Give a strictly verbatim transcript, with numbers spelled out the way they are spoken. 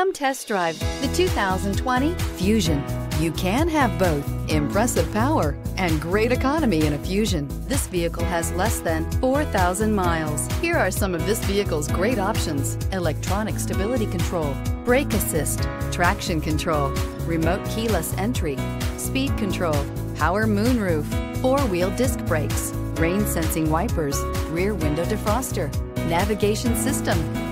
Come test drive the two thousand twenty Fusion. You can have both impressive power and great economy in a Fusion. This vehicle has less than four thousand miles. Here are some of this vehicle's great options: electronic stability control, brake assist, traction control, remote keyless entry, speed control, power moonroof, four-wheel disc brakes, rain sensing wipers, rear window defroster, navigation system.